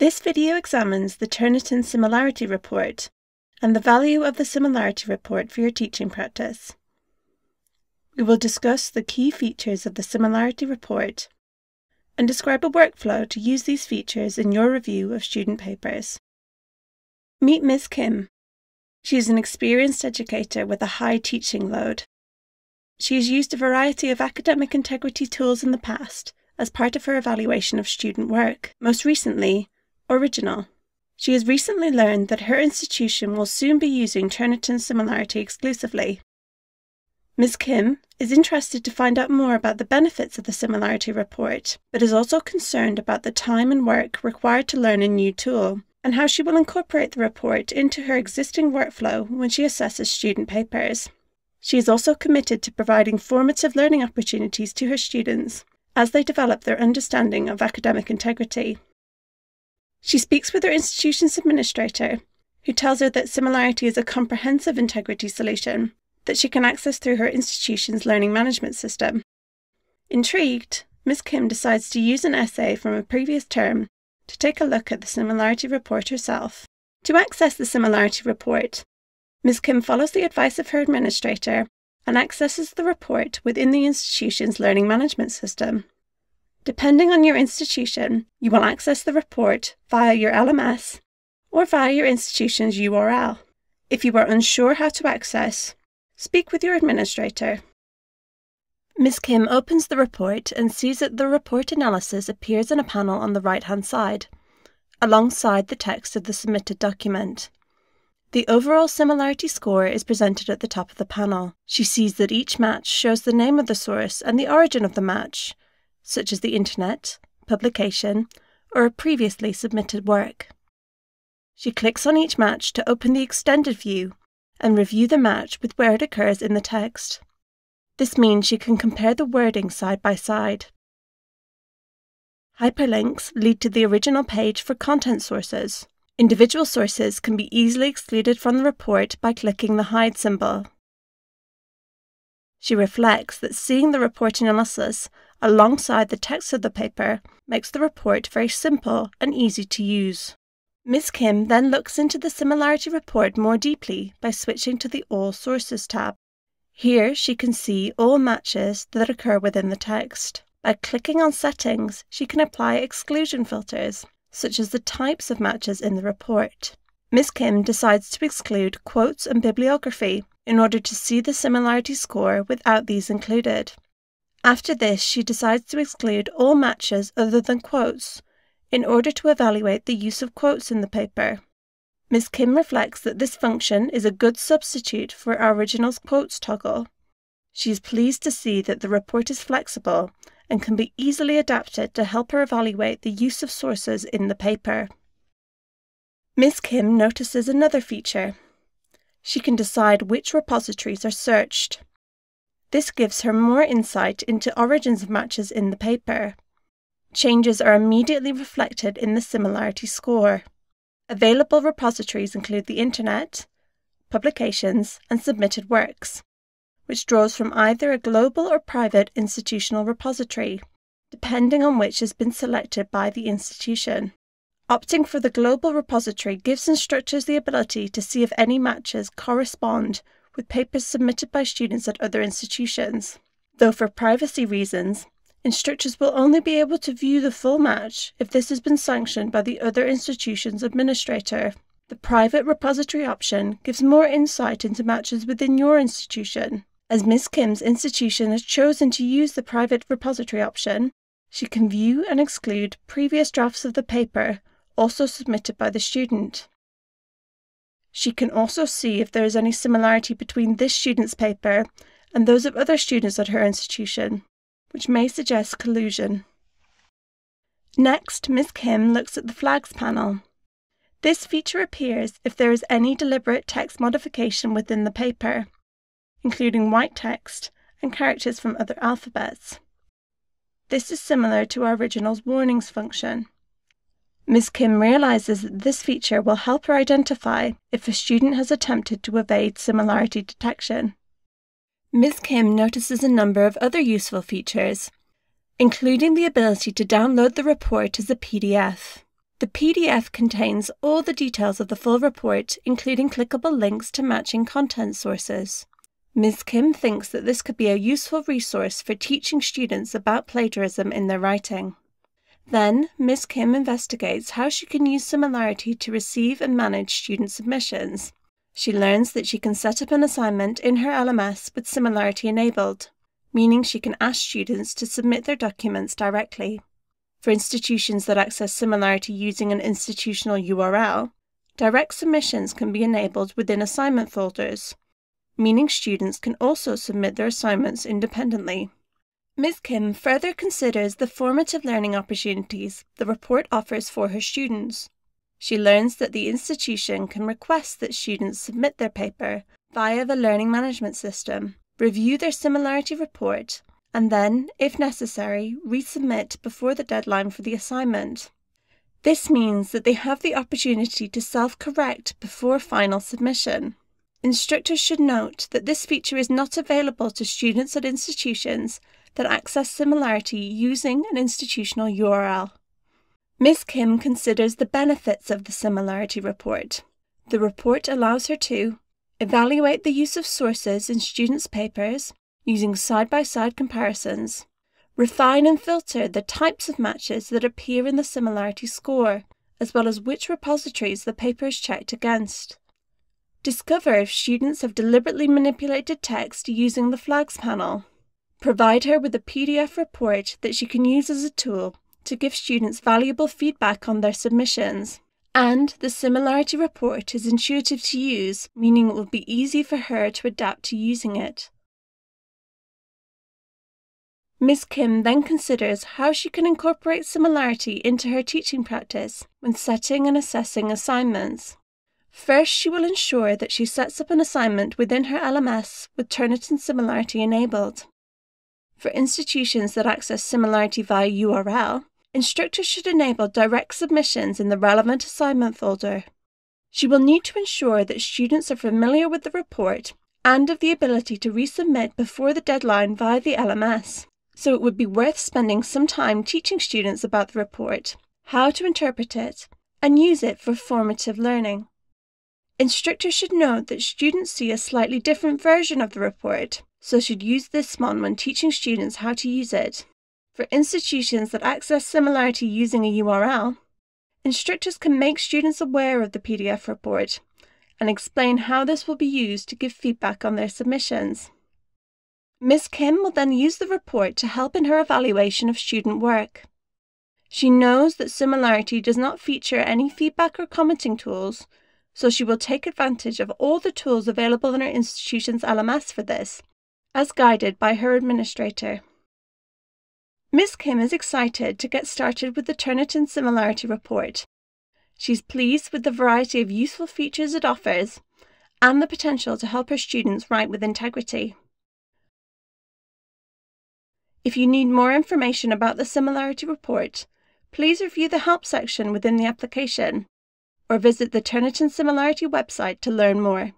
This video examines the Turnitin Similarity Report and the value of the Similarity Report for your teaching practice. We will discuss the key features of the Similarity Report and describe a workflow to use these features in your review of student papers. Meet Ms. Kim. She is an experienced educator with a high teaching load. She has used a variety of academic integrity tools in the past as part of her evaluation of student work, most recently, Ouriginal. She has recently learned that her institution will soon be using Turnitin Similarity exclusively. Ms. Kim is interested to find out more about the benefits of the Similarity Report, but is also concerned about the time and work required to learn a new tool, and how she will incorporate the report into her existing workflow when she assesses student papers. She is also committed to providing formative learning opportunities to her students as they develop their understanding of academic integrity. She speaks with her institution's administrator, who tells her that similarity is a comprehensive integrity solution that she can access through her institution's learning management system. Intrigued, Ms. Kim decides to use an essay from a previous term to take a look at the Similarity Report herself. To access the Similarity Report, Ms. Kim follows the advice of her administrator and accesses the report within the institution's learning management system. Depending on your institution, you will access the report via your LMS or via your institution's URL. If you are unsure how to access, speak with your administrator. Ms. Kim opens the report and sees that the report analysis appears in a panel on the right-hand side, alongside the text of the submitted document. The overall similarity score is presented at the top of the panel. She sees that each match shows the name of the source and the origin of the match, such as the internet, publication, or a previously submitted work. She clicks on each match to open the extended view and review the match with where it occurs in the text. This means she can compare the wording side by side. Hyperlinks lead to the original page for content sources. Individual sources can be easily excluded from the report by clicking the hide symbol. She reflects that seeing the report analysis alongside the text of the paper makes the report very simple and easy to use. Ms. Kim then looks into the Similarity Report more deeply by switching to the All Sources tab. Here she can see all matches that occur within the text. By clicking on Settings, she can apply exclusion filters, such as the types of matches in the report. Ms. Kim decides to exclude quotes and bibliography in order to see the similarity score without these included. After this, she decides to exclude all matches other than quotes in order to evaluate the use of quotes in the paper. Ms. Kim reflects that this function is a good substitute for Ouriginal's quotes toggle. She is pleased to see that the report is flexible and can be easily adapted to help her evaluate the use of sources in the paper. Ms. Kim notices another feature. She can decide which repositories are searched. This gives her more insight into origins of matches in the paper. Changes are immediately reflected in the similarity score. Available repositories include the internet, publications, and submitted works, which draws from either a global or private institutional repository, depending on which has been selected by the institution. Opting for the global repository gives instructors the ability to see if any matches correspond with papers submitted by students at other institutions, though for privacy reasons, instructors will only be able to view the full match if this has been sanctioned by the other institution's administrator. The private repository option gives more insight into matches within your institution. As Ms. Kim's institution has chosen to use the private repository option, she can view and exclude previous drafts of the paper also submitted by the student. She can also see if there is any similarity between this student's paper and those of other students at her institution, which may suggest collusion. Next, Ms. Kim looks at the Flags panel. This feature appears if there is any deliberate text modification within the paper, including white text and characters from other alphabets. This is similar to Ouriginal's warnings function. Ms. Kim realizes that this feature will help her identify if a student has attempted to evade similarity detection. Ms. Kim notices a number of other useful features, including the ability to download the report as a PDF. The PDF contains all the details of the full report, including clickable links to matching content sources. Ms. Kim thinks that this could be a useful resource for teaching students about plagiarism in their writing. Then, Ms. Kim investigates how she can use Similarity to receive and manage student submissions. She learns that she can set up an assignment in her LMS with Similarity enabled, meaning she can ask students to submit their documents directly. For institutions that access Similarity using an institutional URL, direct submissions can be enabled within assignment folders, meaning students can also submit their assignments independently. Ms. Kim further considers the formative learning opportunities the report offers for her students. She learns that the institution can request that students submit their paper via the learning management system, review their Similarity report, and then, if necessary, resubmit before the deadline for the assignment. This means that they have the opportunity to self-correct before final submission. Instructors should note that this feature is not available to students at institutions that access Similarity using an institutional URL. Ms. Kim considers the benefits of the Similarity report. The report allows her to evaluate the use of sources in students' papers using side-by-side comparisons, refine and filter the types of matches that appear in the Similarity score, as well as which repositories the paper is checked against, discover if students have deliberately manipulated text using the flags panel, provide her with a PDF report that she can use as a tool to give students valuable feedback on their submissions. And the Similarity report is intuitive to use, meaning it will be easy for her to adapt to using it. Ms. Kim then considers how she can incorporate Similarity into her teaching practice when setting and assessing assignments. First, she will ensure that she sets up an assignment within her LMS with Turnitin Similarity enabled. For institutions that access Similarity via URL, instructors should enable direct submissions in the relevant assignment folder. She will need to ensure that students are familiar with the report and of the ability to resubmit before the deadline via the LMS, so it would be worth spending some time teaching students about the report, how to interpret it, and use it for formative learning. Instructors should note that students see a slightly different version of the report, so should use this one when teaching students how to use it. For institutions that access Similarity using a URL, instructors can make students aware of the PDF report and explain how this will be used to give feedback on their submissions. Ms. Kim will then use the report to help in her evaluation of student work. She knows that Similarity does not feature any feedback or commenting tools, so she will take advantage of all the tools available in her institution's LMS for this, as guided by her administrator. Ms. Kim is excited to get started with the Turnitin Similarity report. She's pleased with the variety of useful features it offers and the potential to help her students write with integrity. If you need more information about the Similarity report, please review the help section within the application or visit the Turnitin Similarity website to learn more.